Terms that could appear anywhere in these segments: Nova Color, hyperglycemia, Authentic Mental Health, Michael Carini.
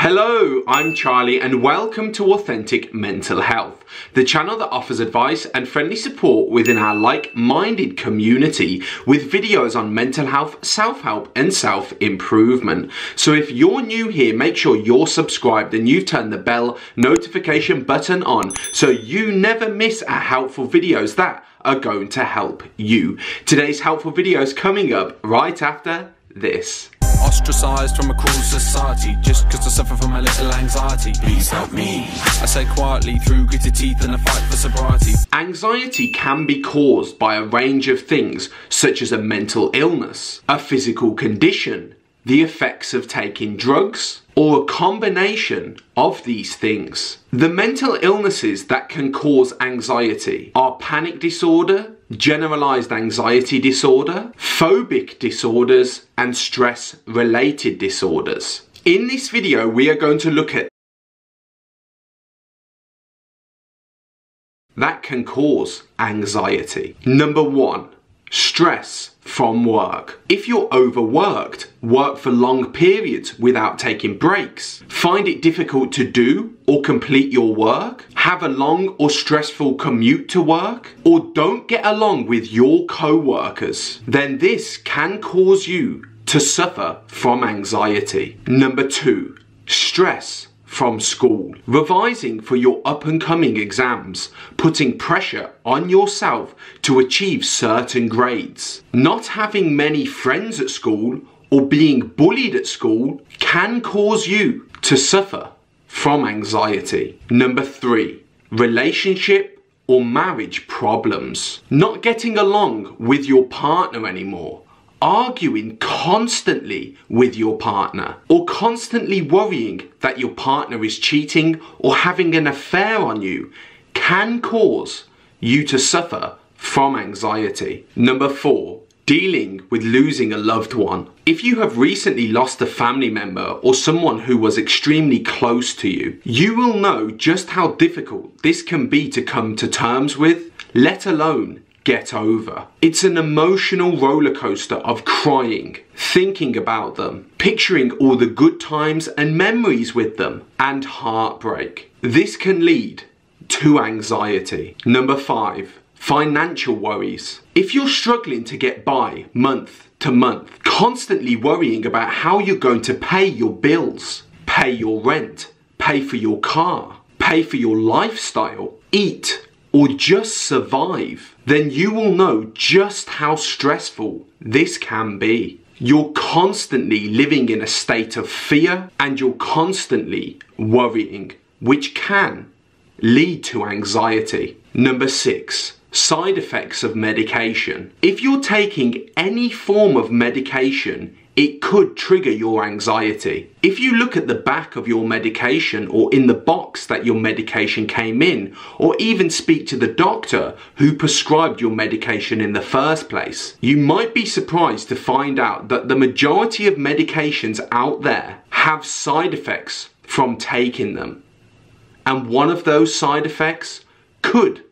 Hello, I'm Charlie and welcome to Authentic Mental Health, the channel that offers advice and friendly support within our like-minded community with videos on mental health, self-help and self-improvement. So if you're new here, make sure you're subscribed and you've turned the bell notification button on so you never miss our helpful videos that are going to help you. Today's helpful video is coming up right after this. Ostracised from a cruel society just cause I suffer from a little anxiety. Please help me, I say quietly through gritted teeth and a fight for sobriety. Anxiety can be caused by a range of things such as a mental illness, a physical condition, the effects of taking drugs, or a combination of these things. The mental illnesses that can cause anxiety are panic disorder, generalized anxiety disorder, phobic disorders, and stress-related disorders. In this video, we are going to look at that can cause anxiety. Number one, stress from work. If you're overworked, work for long periods without taking breaks, find it difficult to do or complete your work, have a long or stressful commute to work, or don't get along with your co-workers, then this can cause you to suffer from anxiety. Number two, stress from school. Revising for your up-and-coming exams, putting pressure on yourself to achieve certain grades. Not having many friends at school or being bullied at school can cause you to suffer from anxiety. Number three, relationship or marriage problems. Not getting along with your partner anymore. Arguing constantly with your partner, or constantly worrying that your partner is cheating or having an affair on you, can cause you to suffer from anxiety. Number four, dealing with losing a loved one. If you have recently lost a family member or someone who was extremely close to you, you will know just how difficult this can be to come to terms with, let alone get over. It's an emotional roller coaster of crying, thinking about them, picturing all the good times and memories with them, and heartbreak. This can lead to anxiety. Number five, financial worries. If you're struggling to get by month to month, constantly worrying about how you're going to pay your bills, pay your rent, pay for your car, pay for your lifestyle, eat, or just survive, then you will know just how stressful this can be. You're constantly living in a state of fear and you're constantly worrying, which can lead to anxiety. Number six, side effects of medication. If you're taking any form of medication, it could trigger your anxiety. If you look at the back of your medication or in the box that your medication came in, or even speak to the doctor who prescribed your medication in the first place, you might be surprised to find out that the majority of medications out there have side effects from taking them. And one of those side effects could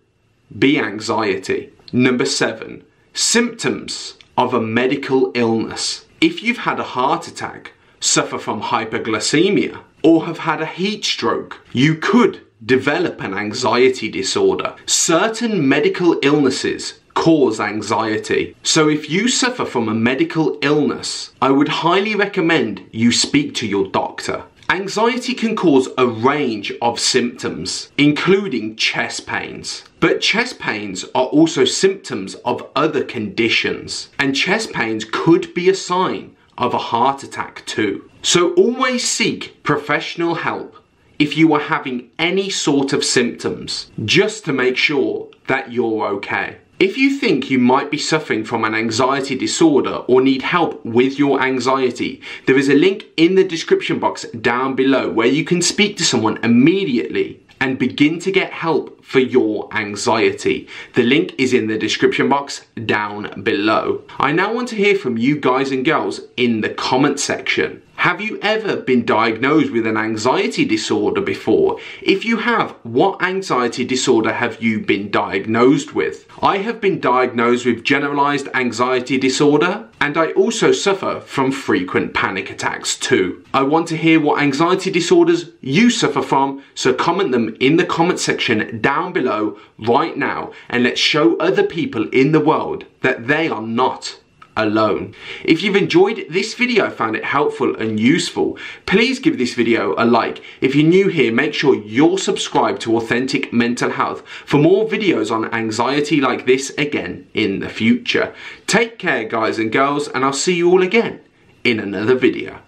be anxiety. Number seven, symptoms of a medical illness. If you've had a heart attack, suffer from hyperglycemia, or have had a heat stroke, you could develop an anxiety disorder. Certain medical illnesses cause anxiety. So if you suffer from a medical illness, I would highly recommend you speak to your doctor. Anxiety can cause a range of symptoms, including chest pains. But chest pains are also symptoms of other conditions, and chest pains could be a sign of a heart attack too. So always seek professional help if you are having any sort of symptoms, just to make sure that you're okay. If you think you might be suffering from an anxiety disorder or need help with your anxiety, there is a link in the description box down below where you can speak to someone immediately and begin to get help for your anxiety. The link is in the description box down below. I now want to hear from you guys and girls in the comment section. Have you ever been diagnosed with an anxiety disorder before? If you have, what anxiety disorder have you been diagnosed with? I have been diagnosed with generalized anxiety disorder, And I also suffer from frequent panic attacks too. I want to hear what anxiety disorders you suffer from, so comment them in the comment section down below right now, and let's show other people in the world that they are not alone. If you've enjoyed this video, found it helpful and useful, please give this video a like. If you're new here, make sure you're subscribed to Authentic Mental Health for more videos on anxiety like this again in the future. Take care, guys and girls, and I'll see you all again in another video.